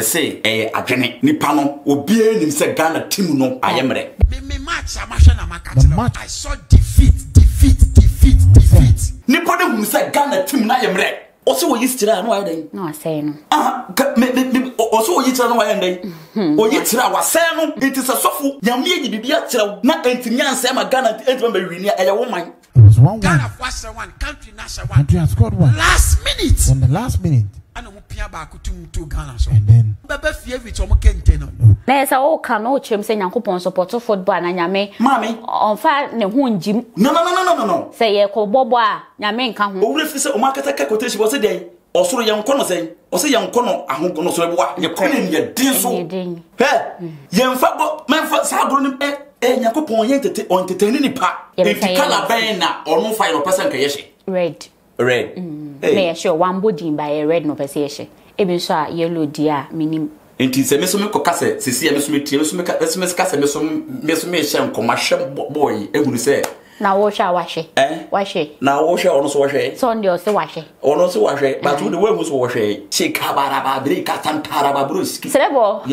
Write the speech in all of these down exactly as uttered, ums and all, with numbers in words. Say, eh, Adrene, Nipano, Obie, Nimse Ghana team no, Ayemre. Me match, I saw defeat, defeat, defeat, defeat. Nipano, Nimse Ghana team na Ayemre. Also, you still are no idea. No, I say no. Ah, also, you still are no idea. Oh, you still are saying it is a sofu. Yamie, you be a chill, not anything. Sama Ghana, it will be renewed. A woman. It was one Ghana was one country, Nasha one. Country has got one. Last minute. On the last minute. And Pierre Barku to Ghana. And then, Baba Fier with Omoken. There's a old canoe chimps and coupon support of football and Yame. Mammy, on fire, no wound Jim. No, no, no, no, no, no. Say, Echo Boba, Yamen come. Oh, refuse or market a cacotation was a day. Or so young Cono say, or say young Cono, I won't go so what you're calling your dear so. Hey, young Fabo, man, for Sabron, eh, Yakupon yet on Titanic Park. If you call a banner or no fire or person, red. Red. May show one body by a red novice. Even saw yellow dear, meaning. It is a Messumico Casset, Sissia Messumic Casset, commercial boy, and who say. Now wash our wash it, eh? Wash it. Now wash your also wash it. Sunday also wash it. Also wash it, but who the worm was wash it. She cabaraba, breakat and tarababrus. Several.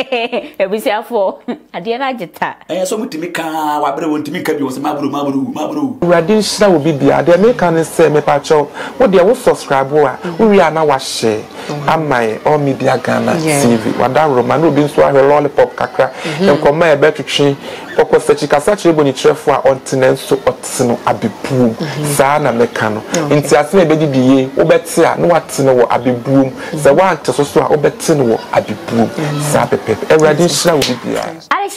Every cell for a dear agita. And so much to make a wabble to make up your Mabru Mabru Mabru. Radish will be there. They make an assembly patch of what they will subscribe. We are now washe. Am I All Mediaghana T V? Madame Romano being so a lollipop cacra and come my better tree. Pocos such a such a bonny trefoil on tenants to Otsino Abibu, Sana Mecano. In Tiasme Bedi, Obetia, no Atino Abibu, the one to Sosua Obetino Abibu, Sabe. Alex,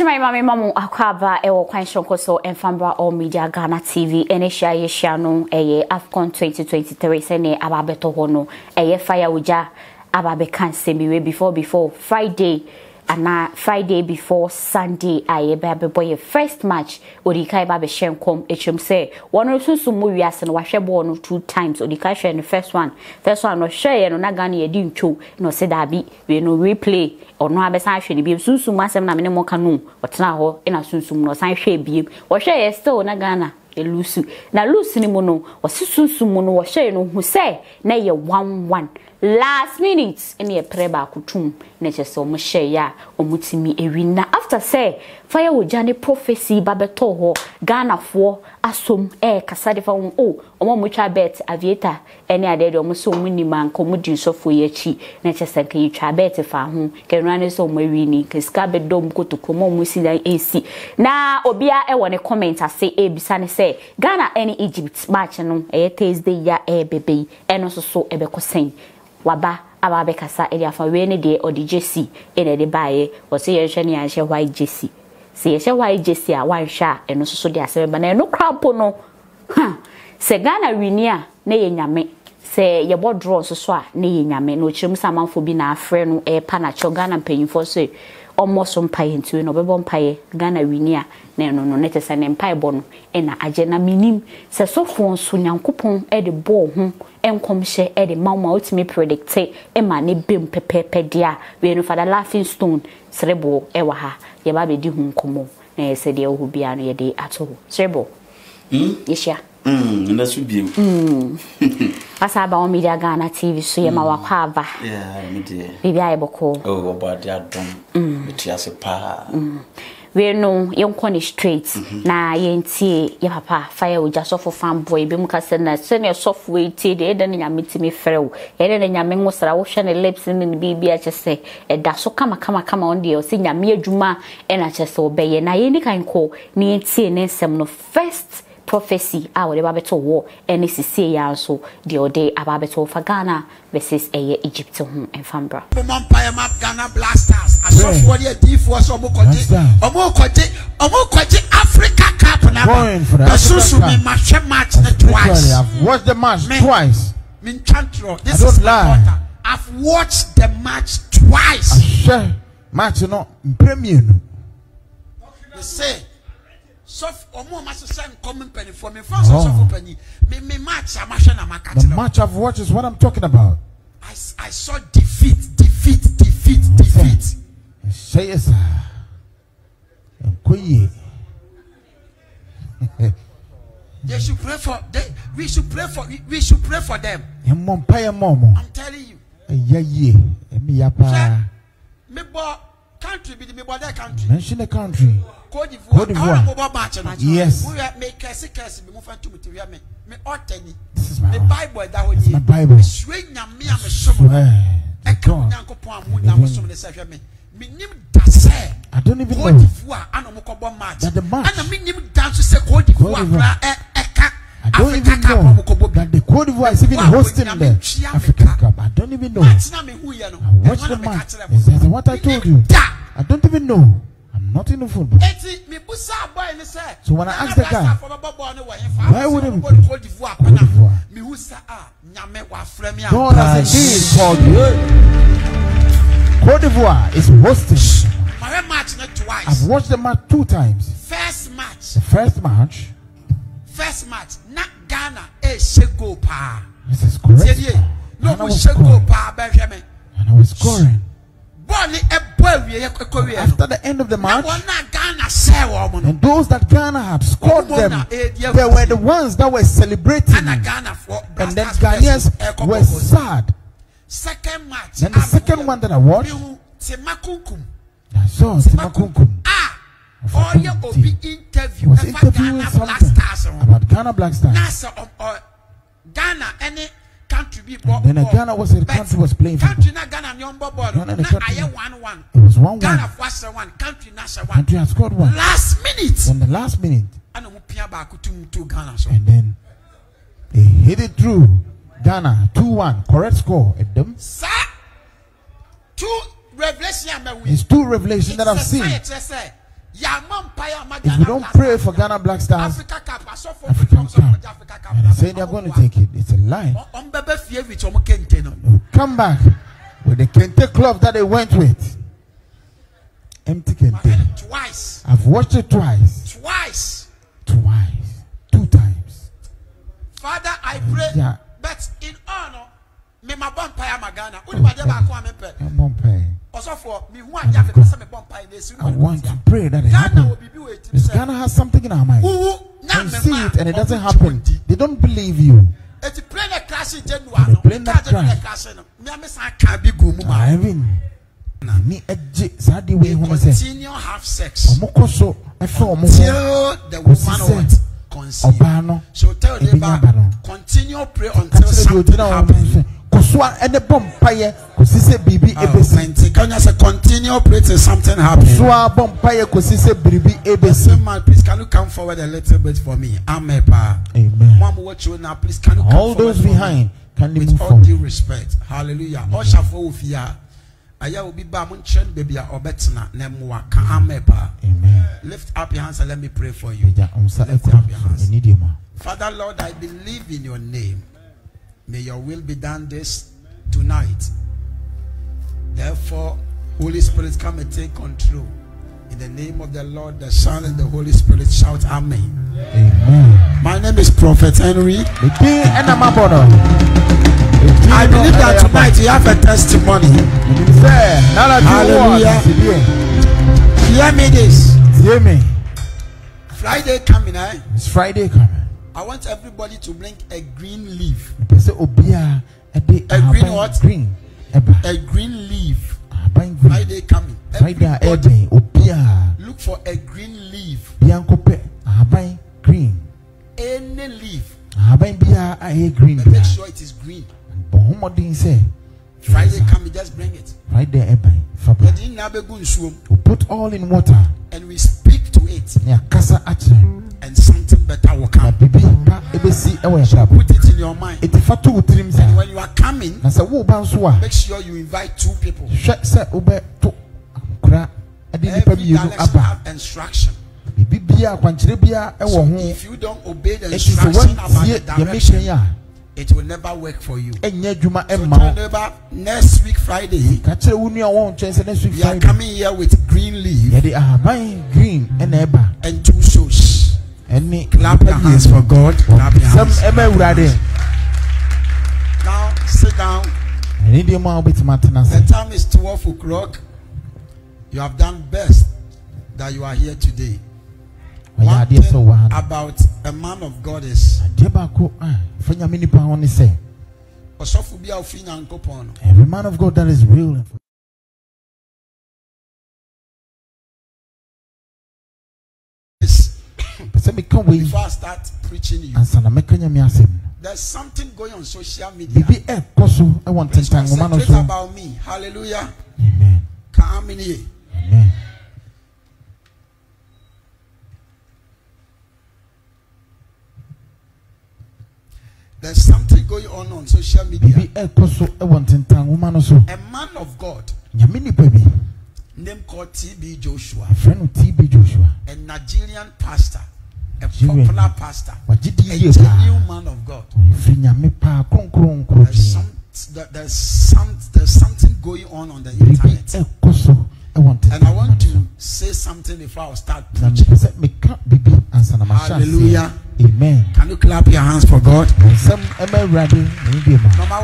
my mammy, Mamu, Akaba, Ewo Quenchon Koso, and Famba All Mediaghana T V, and Asia Yeshano, a AFCON twenty twenty three, Sene Ababeto Hono, a fire wija, Ababe can't see me before before Friday, and Friday before Sunday, I baby boy, first match, Odikai Babe Shenkom, H M C, one or two Sumurias and Washer born two times, Odikash and the first one, first one was share and Nagani, a dim two, no Sedabi, we no replay. Or no abesanshwe bi sunsun masem na menemo kanu otena ho e na sunsun no sanhwe bi wo hwe ye still na Ghana elusu na lusu ni mu no wo sunsun mu no wo hwe no hu se na ye one one last minute in ye pre ba kutum na chese o mu hwe ya o mutimi ewi na after say fire wo jane prophecy babeto ho Ghana fo asom e kasade fa wo o omo mutwa bet aviator ene ade de omo so muni man ko mudi so fo ye chi na chese kan yitwa bet fa ho ke so my winning Kiskabe Dom go to Komo Musi A C. Now Obia I want a comment I say A Bisane say Ghana any Egypt match no a Thursday ya a baby and also so a becosin. Waba Ababe Casa area for rainy day or the J C in the bay or say shiny and share white J C. Say share white J C a one sha and also so dear seven but no crowd pono. Huh say Ghana Renia ne yame. Say your board draws so swa ne yame no chim saman for being a friend no air panacho Ghana paying for say almost on pie into an obebon pie Ghana winia ne no no netes and empire bon and a agenda minim se so phone soon young coupon at the ball home and come share at the mamma ultimate predict and my name bim pepe pedia we no father laughing stone cerebral ewaha your baby do home como and said there will be an day at all cerebral hm yes yeah. Mm, and that's with you. Mm. As about Mediaghana T V, so you ma wakava. Yeah, me dear. Bibia Boko. Oh, but they are done. Mm. It is a pa. Mm. We know young Connie Street. Na yen tea, your papa, fire with just off of farm boy, Bimcassan, send your soft way tea, then you meet me fellow. And then your men was a ocean and lips in the B B H S A. And that's so come, come, come on, dear, sing your mere juma, and I just obey. And I any kind call, near tea, and some no first. Prophecy, our Babeto war, and this is Sia so the old day about Babeto for Ghana versus a Egypt home and Fambra. Umpire map Ghana Black Stars, I saw for your deep was a more quantity, a more quantity, a more quantity Africa Cup. And I'm going for that. So, match twice. I've watched the match twice. Minchantro, this is lie. I've watched the match twice. Match not premium. They say. So, Omo Masterson coming penny for me. First of penny, me match a machine and market. The match I've watched is what I'm talking about. I, I saw defeat, defeat, defeat, defeat. Say yes, they should pray for. They we should pray for. We should pray for them. I'm telling you. ye, miapa. Me bo country be me bo that country. Mention the country. Côte d'Ivoire. Yes. We are make case case be move to material me. Me otani. This is my Bible that we need. My Bible. Me swing na me am somo. E kan na nkopon amu na somo ne sahwe me. Me nim da say. I don't even know. Côte d'Ivoire ana mo ko bo match. Ana me nim da so say Côte d'Ivoire e e ka. I don't Africa even know that the Côte d'Ivoire is even hosting the African Cup. I don't even know. I watched the match. That's what I told you. I don't even know. I'm not in the football. So when I asked the guy, why would he go to Côte d'Ivoire? God has indeed called you. Côte d'Ivoire is hosting. I've watched the match two times. First match. The first match. First match, not Ghana, a shego pa. This is correct. No, we shego pa, Benjamin. And I was scoring. After the end of the match, and those that Ghana had scored them, they were the ones that were celebrating. And then Ghanaians were sad. Second match. Then the second one that I watched, I saw Timakunkum. Or you will be interviewed about Ghana Black Stars. About Ghana Black Stars. NASA or, or Ghana, any country before. Then Ghana was a country was playing. Country not Ghana young bobo. I am one one. It was one one. Ghana was one. Country NASA one. Country has scored one. Last minute. On the last minute. And Pierre Barku to to Ghana. And then they hit it through. Ghana two one. Correct score at them. Sir, two revelation. It's two revelations that I've seen. If you don't pray for Ghana Black Stars, Africa Cup, African Cup, and say they are going to take it, it's a lie. You come back with the Kente club that they went with. Empty Kente. Twice. I've watched it twice. Twice. Twice. Two times. Father, I pray, yeah. But in honor, me ma bumpire magana. Uni I want to pray that it happens. This Ghana has something in our mind. You see it and it doesn't happen. They don't believe you. It's a plain crash in January. Plain crash. I mean, me continue have sex till the woman conceives. So tell the neighbor, continue pray until something happens. And the bomb fire, B B A B C. Can you say continue pray till something happens? Bomb fire, B B A B C. Man, please can you come forward a little bit for me? Amen. Amen. Mom, watch you now, please. Can you come all those behind? Can you move forward? With all due respect, hallelujah. Osha for Ufia. Aya will be bamunchen baby or betna nemwa. Amen. Amen. Lift up your hands and let me pray for you. Lift up your hands. Father Lord, I believe in your name. May your will be done this tonight. Therefore, Holy Spirit, come and take control. In the name of the Lord, the Son, and the Holy Spirit, shout Amen. Amen. My name is Prophet Henry. I believe that tonight you have a testimony. Hallelujah. Hear me this. Hear me. Friday coming, eh? It's Friday coming. I want everybody to bring a green leaf. A green what? Green. A green leaf. Friday coming. Friday. Look for a green leaf. Green. Any leaf. Green. Make sure it is green. Friday coming, just bring it. Friday. We put all in water. And we speak to it. And something better will come. Put it in your mind. And when you are coming, make sure you invite two people. Every dialect have instruction. So if you don't obey the instruction about the direction, it will never work for you. So neighbor, next week Friday, we are coming here with green leaf and two shoes. Any clap your hands for God. Clap your hands. Now sit down. The time is twelve o'clock. You have done best that you are here today. One thing about a man of God is Every man of God that is real. Before I start preaching you, there's something going on social media. It's concentrate about me. Hallelujah. Amen. Amen. There's something going on on social media. A man of God named called T B Joshua, a friend of T B Joshua, a Nigerian pastor, a popular pastor, a genuine man of God. There's, some, there's, some, there's something going on on the internet. And I want to say something before I start preaching. Hallelujah. Amen. Can you clap your hands for God? Number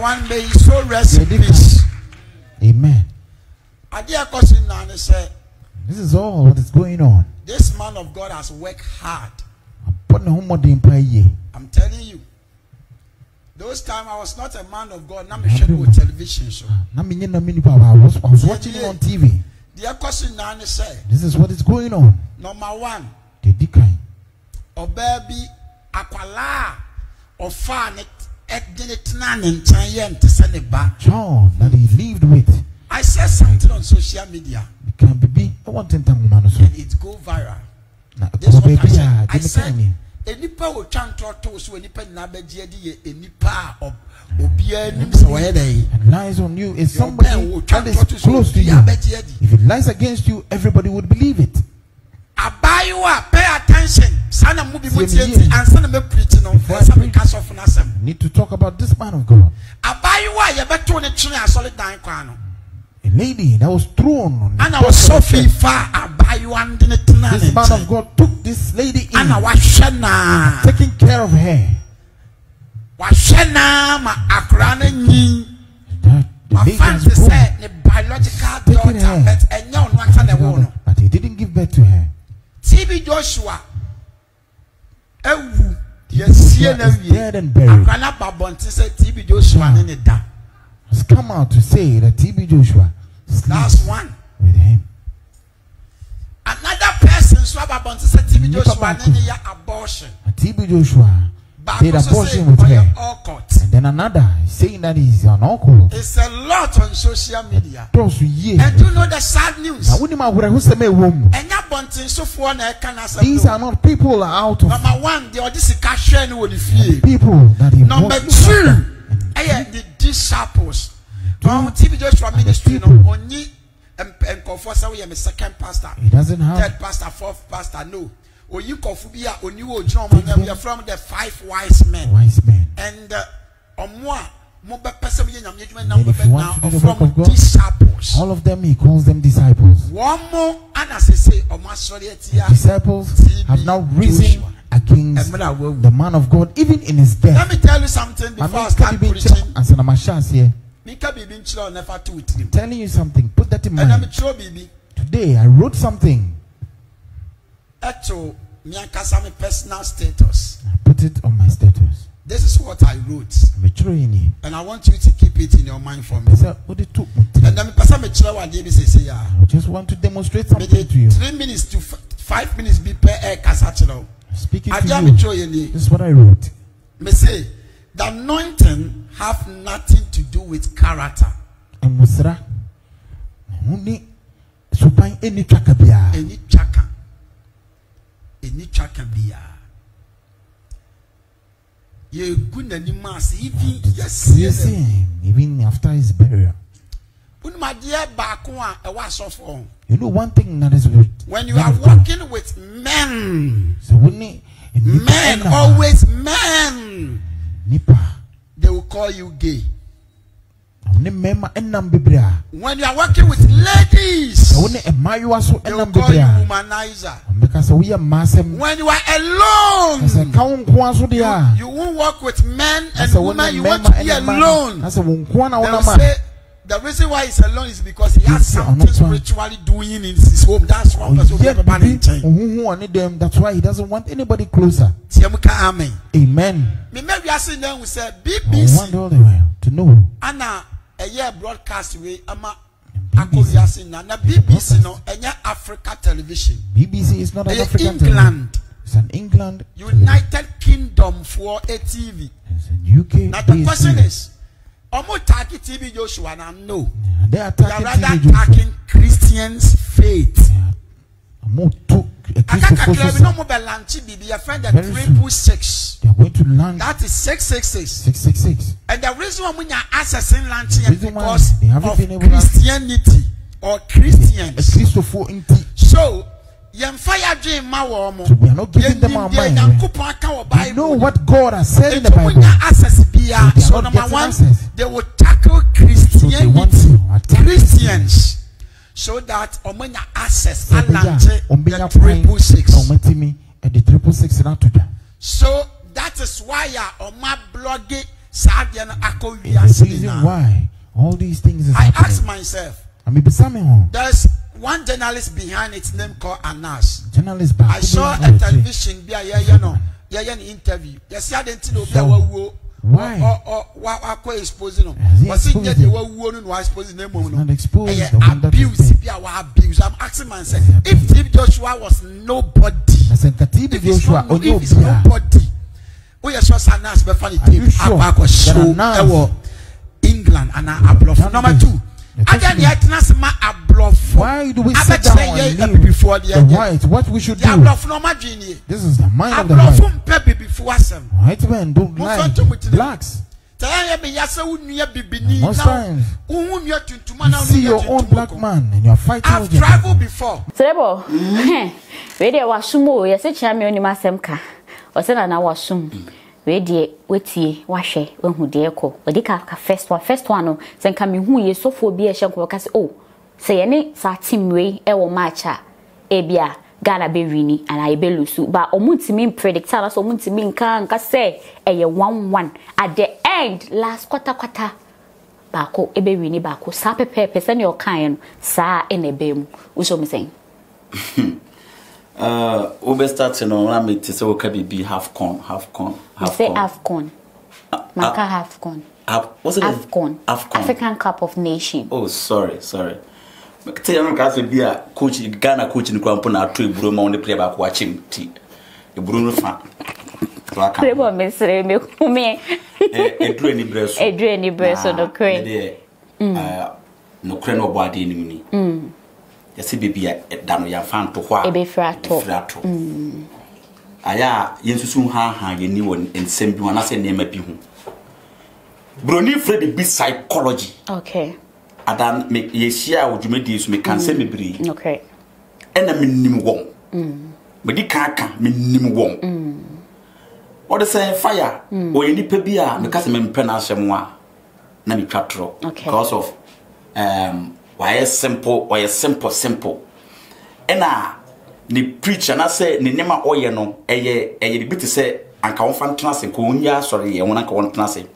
one, may his soul rest in peace. Amen. This is all that is going on. This man of God has worked hard. I'm telling you. Those time I was not a man of God. Now I was television show. I was watching it on T V. This is what is going on. Number one, the decline. Obebi akwala ofa ne etna ne ntan ye ntseniba. John that he lived with. I said something on social media. It can be. I want to tell you, man. It go viral. This is what I said. I said enipa wo twantoto so enipa na beje di ye enipa obi anim so where dey lies on you is somebody that is close to you. If it lies against you, everybody would believe it. Abayiwa, pay attention. Sana mu bi mutieti and sana me preach no some cast of nasem. Need to talk about this man of God. Abayiwa ye beto ne twene asole dan kwa no. A lady that was thrown on and I was so far abayiwa ndine tena. This man of God took this lady in and was taking care of her. Washena ma akrane nyi. My father said the biological daughter but enyo no anta the wall. But he didn't give birth to her. T B Joshua ewu yesie na wie akwala babonte say T B Joshua ne ne da has come out to say that T B Joshua last one with him. Another person so babonte say T B Joshua ne ne ya abortion. T B Joshua did abortion with her. And then another saying that he's an uncle. It's a lot on social media. And you know the sad news. These are not people out of number one, the people that he number two, the disciples. T B Joshua ministry only and confess away a second pastor. He doesn't have third pastor, fourth pastor, no. From the five wise men. Wise men. And from disciples. All of them he calls them disciples. One more disciples have now risen against the man of God, even in his death. Let me tell you something before I start preaching. I'm telling you something. Put that in mind. Today I wrote something. Personal status. I put it on my status. This is what I wrote. And I want you to keep it in your mind for me. And I just want to demonstrate something to you. Three minutes to five minutes be per speaking to you. This is what I wrote. Me say the anointing have nothing to do with character. Any chaka. Even after his burial. You know one thing that is with when you are working with men, so men always men, they will call you gay. When you are working with ladies, they will call you womanizer. When you are alone, you, you won't work with men and women. You want to be alone. They will say the reason why he's alone is because he has something spiritually doing in his home. That's why That's why he doesn't want anybody closer. Amen. Amen. to know. Ana a broadcast we ama BBC na BBC no enya Africa television. B B C is not an African England. Television. It's an England United television. Kingdom for a T V. It's an U K. Now the question is, omo target T B Joshua na no. Yeah, they are targeting attacking Christians' faith. Yeah. Omo to six. They are going to land. That is six six six. six six six. And the reason why we are accessing lunch is because of Christianity or Christians. So, we are not giving them our mind. They know what God has said in the Bible. So, number one, they will tackle Christianity. Christians. So that omenya access alante omenya triple six ometimi and the triple six na tuja. So that is why ya oma blogging sadia na akowia sina. Why all these things is I happening. Ask myself. I mean, there's one journalist behind its name called Anas. Journalist Barku. I saw a television be a you know yeah yeah interview. Yes, I didn't know be wo. Why? Or what we exposing them? But since they were warning, why exposing them? Not exposed. Abuse. Abuse. I'm asking myself, if T B Joshua was nobody, if he's nobody, if he's nobody, we are just announced before the team. Abba show. Ewo England and I bluff. Number two, I don't yet not my bluff. Why do we sit down and live before the white? What we should do? This is the mind of the white. White men don't lie. Blacks. Most times, you see your own black man and you are fighting. I've traveled before. Trevor, where washumo? You say champion ni masemka. Or say na washum. Where the weti washe when who dey ko? Odika ka first one, first one no. Say kami hu ye so for be ashen ko kasi oh. Say any sa team we e wo matcha ebia. Ghana be winning and I be losing, but omunti mean predictor, so omunti mean can say a one one at the end last quarter quarter. Bako ebe winning bako sa pepe person your kind sa enebemu. Uso me saying. Uh, we start you know me to say we can be half con, half con, half con. Say half con. Maka half con. What's it? Half con. African Cup of Nations. Oh, sorry, sorry. Be a coach in Ghana coach in Crampona, two broom on the play back watching tea. The broom fan. Miss Remy, who may a drainy breast, a drainy breast on the crane. No crane or body in me. Hm. The C B B at Damia fan to what a befrato. Aya, you soon hang your new one and send you another name at you. Brony Freddy be psychology. Okay. Adan make yesia would you make this me can send me brie. Okay. And I mean nim wong. Mm. But the can't mean nim wong. Mm. Or the same fire. Or any pebia because I'm penance moi. Nami catro. Okay. Because of um why simple or simple simple. And I the preacher and I say ni nema oye no eye eye the bit to say and can fan transit kunya sorry and one can transit.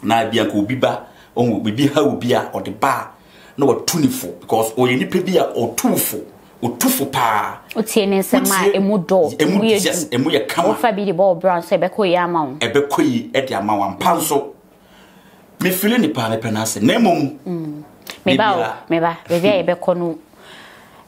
Na bia ku biba. Oh, we be how we are or the bar, no a twenty-four because or any beer or two four or two for pa. Utieness and my emudo, emu just emuya come for be the ball brown, say becoyamon, a becoy at your mamma and panso. Me feeling the panapenas, nemum. Meba, meba, revere beconu.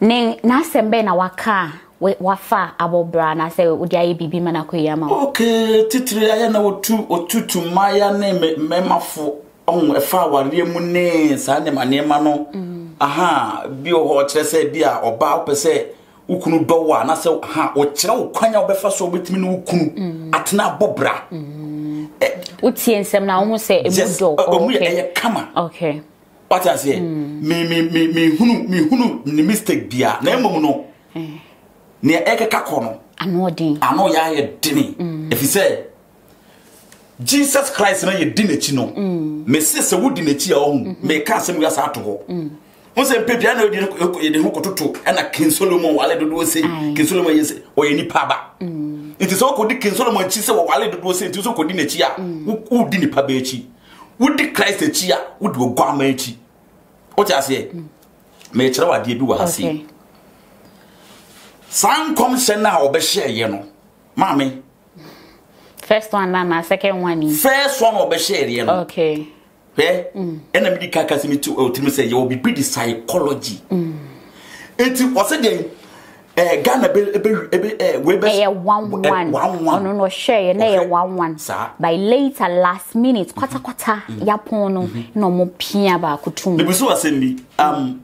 Nay, Nasem Ben our car, we wafa, abo brown, I say, would I be manacoyama? Okay, titri, I know two or two to my name, mamma for. Oh, a flower, dear Mune, Sanema, Nemano. Aha, be or Chessy, dear, or Bow per se, Ukunu Boa, Nasa, ha, or Chow, Quanya Befaso with Minukun, Atna Bobra. Utsi and Sam now say, a comma. Okay. What I say, me, me, me, me, who, me, who, the mistake, dear, Nemono near Eka Cacono. I know, Dean. I know, ya had dinny. If you say, Jesus Christ na ye dinetino me sese wo dinetia ohun me ka asem wi asato ho won se pepia na ye de ho kototo na King Solomon wale do do se King Solomon ye se o ye ni paba nti so ko di King Solomon chi se wale do do se nti so ko di netia wo di ni paba echi wo di Christ echi a wo di ogwama echi o ti ase me kire wade bi wa hase san kom sen na obe hye ye no maame. First one, Nana. Second one is. First one, Obeshiri. Okay. eh? And I'm the me to say you will be pretty psychology. It was a day. Eh, Ghana be be we be one one one one. No no share na one one. By later last minute, kwata kwata yapono no mo pia ba kutum. The person was saying um,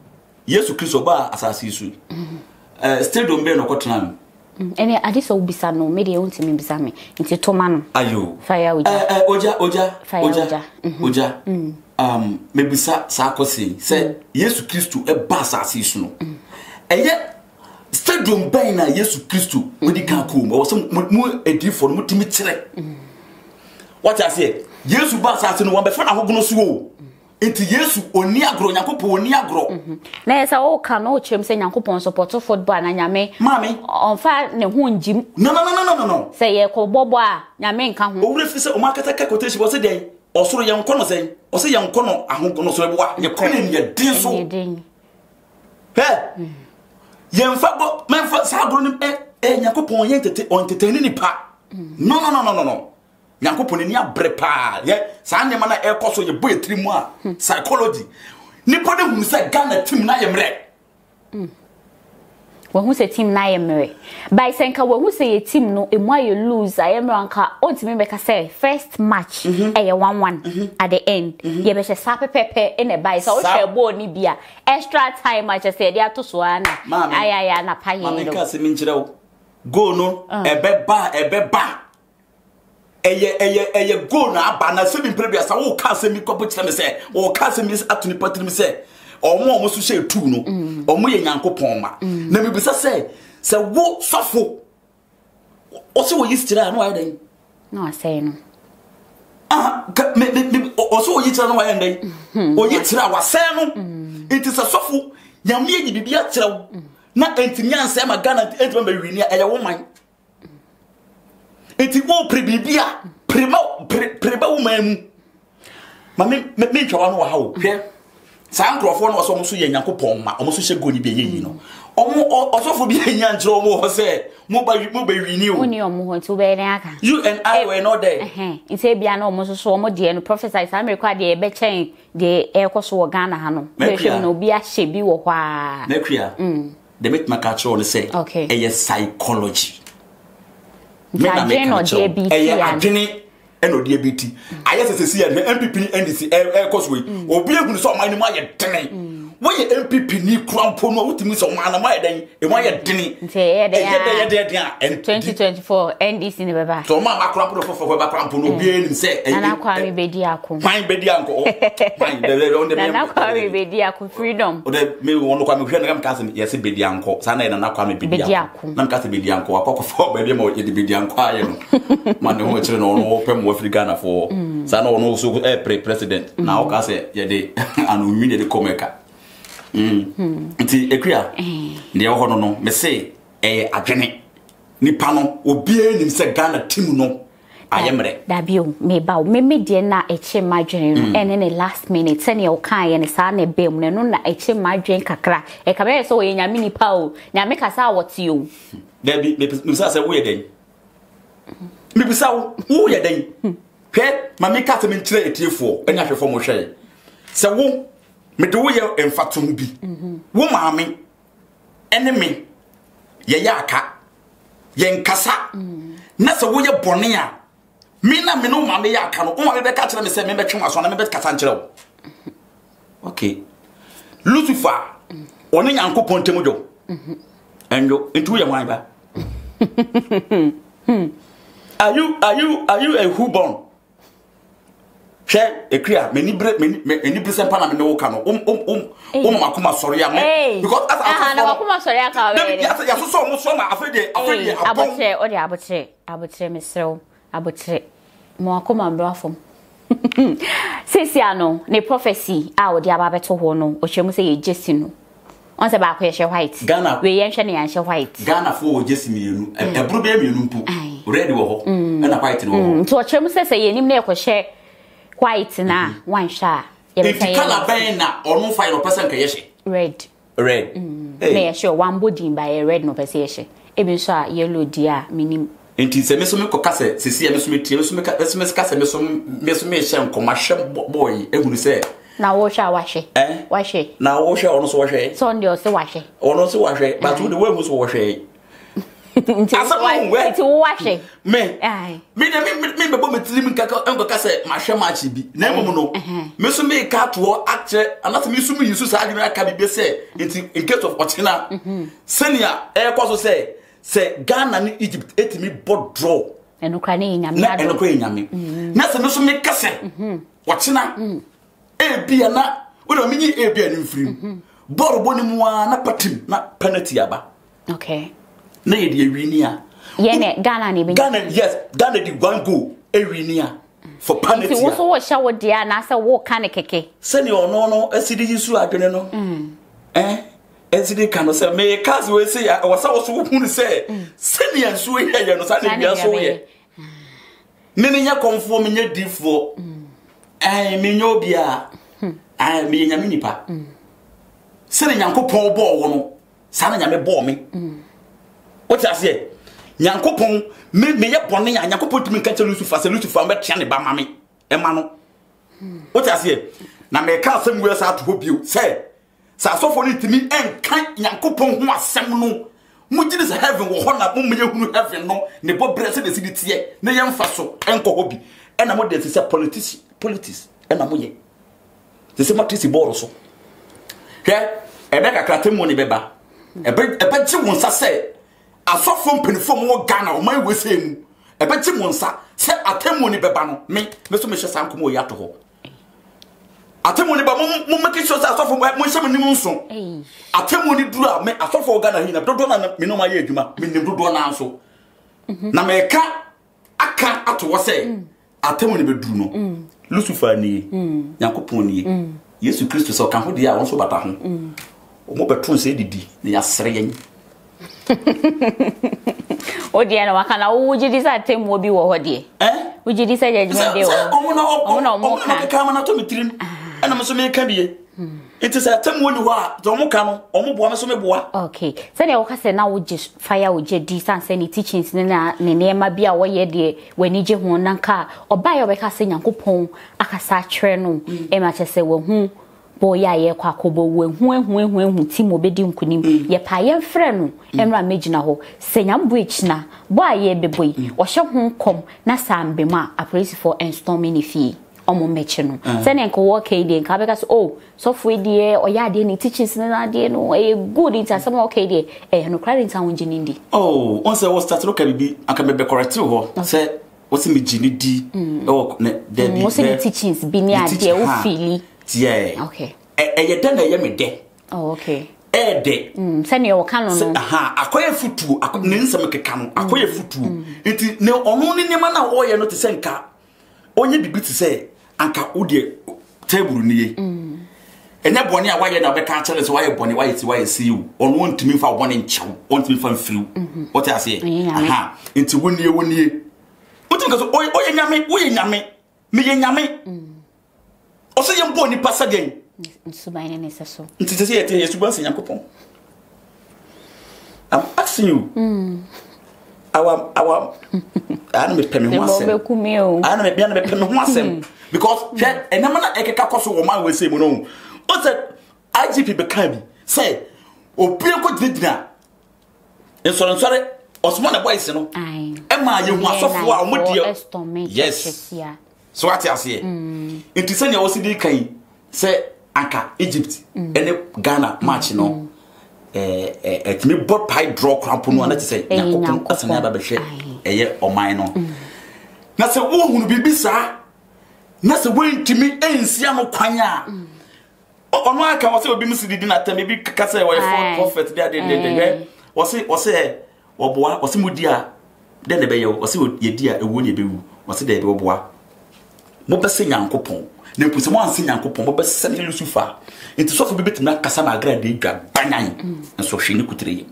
Jesus Christ oba asasi su. Eh, still don't be no kotna. Ene adiso ubisa no me dey unti me bisa me. Nti to ma no. Ayo. Fire oja. Eh, oja oja oja oja. Um, me bisa sa akosi. Say Jesus Christ e ba asasi su no. And yet stadium by na Jesus Christ we dey can come or some mo edi for mo timi tire what I say Jesus ba sase no be fa na hogun so o enti Jesus oni agro yakopon oni agro na say o ka no o chem say yakopon support football na nyame mami on fa ne ho njim no no no no no say ye ko bobo a nyame nka ho o refi say o market ka quotation bo say dey osoro ye nko no say o say ye nko no ahonko no so e wa ye ko ne ye din so he Yenfabo, menfa sabronim eh eh yakopon yen tete on teteni ni pa. No no no no no no. Yakopon ni abre pa. Ye sa ne mana e koso ye boy three mois psychology. Ni pode hu se Ghana team na yemre. Mm. Wo hu se team na yemre. By senka wo hu se ye team no emu aye lose ayemre anka ontime make say first match eh one one at the end. Ye be se sapepepe in a by so she ball ni bia. Extra time I just said they are to swan. Ay ay ay na paye. Mami ka se minchira go no ebe ba ebe ba. Eye eye eye go na aba na se bi previous wo ka se mi kwabo chira me se wo ka se mi atuni patri me se omo omo so she tu no omo ye nyankopon ma. Na me bisa se se wo sofo. O se wo yistira no ayi. No I say no. Ah me me o so wo yistira no ayi den. O yistira wa se no. It is a sofu, Yamia di Biatra, not Antian Sama Ghana, and Marina, and a woman. It won't prebibia, premo, prebo, ma'am. Mammy, make your own how, yeah? Sancrophone was almost a young poma, almost a good beginning. Also, for being young, Joe, more say, mobile, mobile renew. You and I were not there. It's a piano, almost so much, and prophesied I'm required the betting the air course or Ghana Hano. Maybe no be a she be or why. They make my catch all the say, okay, a psychology. And O D B T. I guess I see an M P P and the air causeway. Or be able to solve my money ten. Why M P P need crown pono with me so man? And why a dinny? And twenty twenty four and this in the back. So, Mamma Crampo for Bacrampo being and say, and I call me Bediaco. Fine Bedianco. Fine, the call me Bediaco freedom. Or they may want to come here and Cassim, yes, Bedianco, Sana and Nakami Bediaco. Nancassi Bedianco, a cock of four baby more in the Bedianco. Manu, it's an open. Africa Ghana for sana ono so eh president na o ka say ye dey anu mi dey come ka mm nti ekria dey ho no no me say eh adwene nipa no obi enim say Ghana team no ayemre da bio me ba me me dey na eche madwene no ene ne last minute say ne o kan ye ne sa na be mu ne no na eche madwene kakra e ka be say o ye nyame nipa o nyame ka sa wote o da bi me say we dey me bisa wo ye den hwe ma me ka se me kire etiefo anya hwefo mo hwe se wo me de wo ye emfato mu bi wo ma me ene me ye ya aka ye nkasa na se wo ye bone a me na me no ma me ya aka no wo ma be ka kire me se me be twe aso na me be kasa nkire wo okay Lucifer oni nyankopon temu do enjo etu ye wan ba Are you are you are you a who born? Share a clear many bread many many present panama no cano. Um um um um Makuma Soria man. Because as I know Makuma Soria can be. Yes, yes, so much from after the after the abotre or the abotre abotre Mister Abotre Makuma Brafum. Since I know the prophecy, I would the ababeto hono. Ochemu say Justino. On se ba kweshe white. Ghana we yenhwe ne yanhwe white. Ghana for Justino. Ebru be mienu mpo. Red wo and a white wo to chem say say yenim na ekohye white na one sha ye be say color ben na onu five person kehye red red na ye show one body by red no person ye e be so yellow dia minim Enti se meso me koka se se se meso me tie meso me ka meso me ska se meso meso me hye nkoma hwe boy ehunu se na wo hwa wahwe eh wahwe na wo hwe ono so wahwe Sunday o se wahwe ono so wahwe but we we so wahwe enti enti wo wahwe me ai me na me me bebo me tiri me kaka enkoka se ma hwe match bi na mom no meso me ka to actor anata me so me yisu sa adwena ka bi se enti in case of otina senior e kwaso se say Ghana and Egypt ate me both draw. And Ukraine, I mean, I don't mean. Nothing also make us say, what's enough? A be a not, we don't mean a be an infirm. Borrow Bonimoa, not Patim, not Penetiaba. Okay. Nay, the Irenia. Yen, Ghana, Ghana, yes, Ghana, the one go, Irenia. For Panet, you also watch our dear Nasa walk canakeke. Send your no, no, as it is you, I don't know. Eh? Ezide kan say me cause we say I was also who say senior so here you know say me so here me me nya conform me nya difo eh me nya obi a eh me nya me nipa senior nyankopon ball wo no sa na nya me ball me o ti ase nyankopon me me ye bone nya nyankopon timi kan chelu su fa se lutu fa me tia ne ba ma me e ma no o ti ase na me ka say we say to hobio say sa sofoni timi enkan yakopon ho asem no mugire se heaven wo ho na mumenye hunu heaven no ne bobre se de sidi tie ne yemfa so enko hobi ena mo de se politics politics ena mo ye de se matrisi boro so he ebe kakratemu ni beba ebe ebe ji won sa se asofon penifom wo Ghana o man we se mu ebe ji won sa se atemu ni beba no me me so me hye sankom o yato ho atemoni ba mo make sure say asofo mo hye me nimu nso atemoni duru a me asofo Ghana hin na dodo na me no ma ye adwuma me nim dodo na nso na me ka aka atowo say atemoni be duru no Lucifer ni yakopon ni Yesu Kristo so kan ho de a won so bata ho o mo beton say didi na ya sere yen o de na waka na wo gidi say atemu obi wo ho de eh wo gidi say judgment de wo o na o mo ka na to mitrin and I'm so many candy. It is a time when you are, don't come, almost one boy. Okay, Sanya Okasa now would just fire with J D sans any teachings, Nina, Nenema be away, dear, when Nija Wonanka, or buy a Casin and Coupon, Akasa Treno, Emma Chesser, whom Boya Quacobo, when when when Tim Obedium Kunim, ye Payan Freno, Emra Majinaho, Senyam Bridgena, Boy ye be boy, or shall home come, Nasam Bema, a place for and storming fee. Omo meche no sene enko work e dey nka because oh so for dey o ya dey ni teachings na dey no e good it as some okay dey eh no credit an wonje ni ndi oh once I was start look bibi aka be correct ho say what me gini di e work na dey bi the teachings bi ni ade o feel yeah okay e ye dey na ye me dey oh okay e dey sene o kan no aha akoye futu akoye nsem keka no akoye futu enti ne ono ni nema na wo ye no te se nka onye bibi te say anka udie table niye enye boni awaye na beka chele so waye boni waye ti waye see you on want me for one inch want me for free what I say aha nti woniye woniye otin ka so oye nyame oye nyame me ye nyame o so ye boni passa den nsuba ni nesa so nti te say te yesu banse yakopon I'm asking you mm. Our, our, I don't make me one cent. I don't make me one cent because that and I'm not a cacosu woman will say, no, what's that? I G P became say, oh, pure good dinner. And so I'm sorry, Osmana boys, you know, Emma, you must have one with you. Yes, so what I say, it is any O C D cane, say, Anka, Egypt, and Ghana, match, you know. Eh eh me bot pie draw cramp no na say yakopon asanya ba behwe eye oman no na se wo hunu bibi sa na se wo ntimi ensia no kwan a ono aka wo se obi musi didi na tame bi kaka say wo prophet bi ade de wo se wo se wo boa wo se mudi a de ne be ye wo se ye di a ewo ne be wu wo se de be wo boa mo be se yakopon ne puso mo anse yakopon mo be se ne Lucifer it so for be betim na kasa na agrade dwa banyan so hwe ni kutreye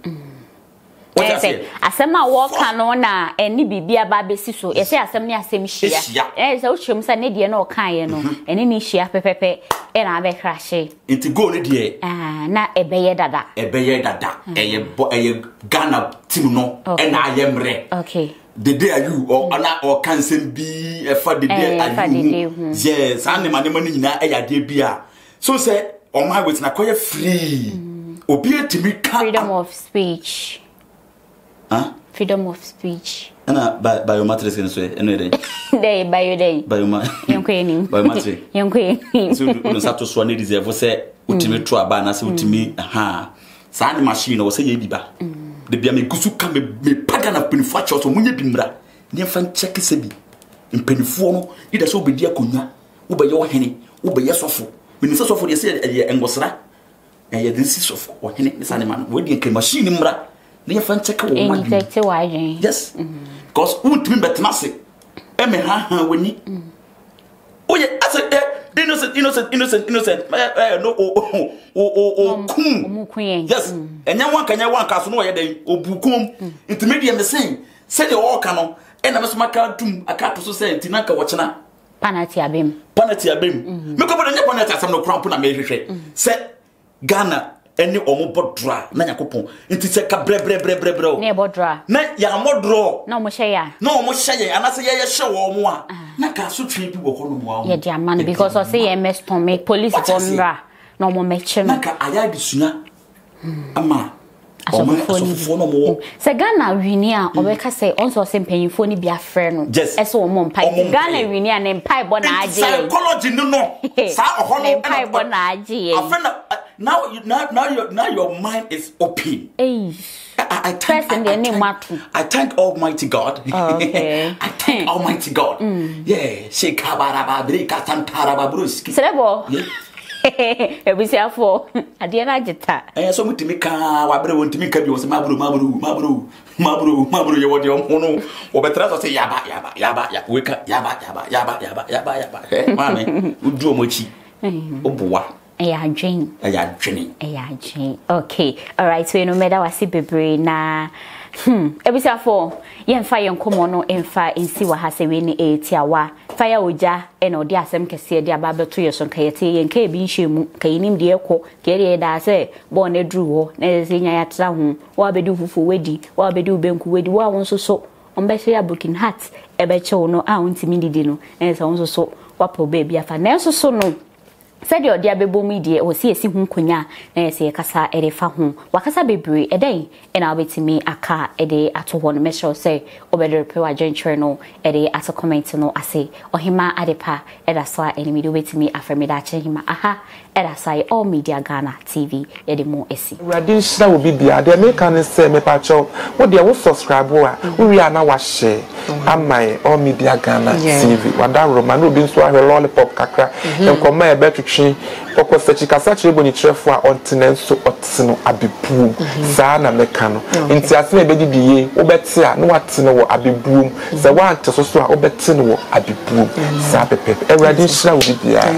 what I say asema wo kanu na eni bibia ba besi so ye say asem ni asem hia eh say wo chem say ne die na o kan ye no eni ni hia pepepe e na be crashe it go ne die ah na ebeye dada ebeye dada eye bo eye Ghana team no e na ayemre okay the day are you or Allah or cancer be for the day are you? Yes, and the money na a debia. So say, on my way, it's not quite free. Obey to me, freedom of speech. Huh? Freedom of speech. Ana by by your mattress in Sway, and day by your day by your mattress. By mattress, young queen. So don't start to swan it is ever say, Ultimate Traban as Ultimate, ha. Sand machine or say, Yiba. The Biami Kusuka may pagan up in Fatchos or Munibimra. Near Franchek Sebi. In Peniformo, it has obeyed Yakuna, Uber your henny, Uber Yasofo. When you saw for the said, and was right, and yet this is of or henny, this animal, when you came machine imbra. Near Franchek, yes, because who to me but Massy. Emma, ha, when you. Oh, yeah, I said. Innocent, innocent, innocent, innocent. No, oh, oh, oh, oh, oh, yes. And now one can you one cast no day or bukum intermediate the same. Say the all canon and I must make a tomb a cat to say Tinaka Watchana. Panatia beam. Panatia beam. Make up on the Nepalata some no crampon America. Say Ghana any or more bot dra, Nanakopon. It is a cabre, bre, bre, bre, bro. Nebo dra. Not Yamodro. No Moshea. No Moshea, and I say a show or more. Naka so treat people who yeah, dear man, because I say M S to make police bomb. No more mention. Naka, I had sooner. Ama. I more. Sagana, Renia, or Becca say also same penny phony be a friend. Yes, as all mom pipe. Ghana, Renia, and Pie Bonaji. Psychology, no, no. Sarah, Pie Bonaji. Now you now now your now your mind is open. Hey. I, I thank I, I, thank, I thank Almighty God. Oh, okay. I thank Almighty God. Mm. Yeah. She kabaraba brika tantaraba bruski. Serebo. Yeah. We say for Adiana jeta. Eh so mutimi ka wabre wontimi ka bi wo se mabru mabru mabru mabru mabru ye wodi omono obetra so say yaba yaba yaba yaba weka yaba yaba yaba yaba yaba yaba. Eh mame udu omochi. Obuwa. Aya dream. Aya dream. Aya dream. Okay. All right. So you know, me that was bebre na. Hmm. Every so far, you fire you come on, you fire and see what has been a tiawa. Fire oja and odia sem kesi dia babble to your son kayete and kay bin shimu kayinim dieko kere da se born a drew ne zinya yatra hum wabedu fufu wedi wabedu benku wedi wa wonso so ombese ya broken heart ebeche ono a ontimi didi no ne se wonso so wapo baby afa ne so so no. Said your dear baby media or see a simple kunya, nay, say a cassa at a fahum, Wakasa baby a day, and I'll be to me a car a day at one measure, say, or better repair a joint journal a day as a comment no assay, or hima at a pa, and I saw enemy do wait to me after me that him aha, and I saw All Mediaghana T V, Edimo Essie. Radish that will be there, they make an essay, me patcho, what they will subscribe, we are now share, am I All Mediaghana T V, what that Roman will be so I have a lollipop cacra, and come my better. Oko sechi kasachi boni trefo a ontenenso otino abebu za na meka no nti aseme be didiye obete a no watene wo abebu za wante soso a obete no wo abebu za pepe e wradin shira wo bibia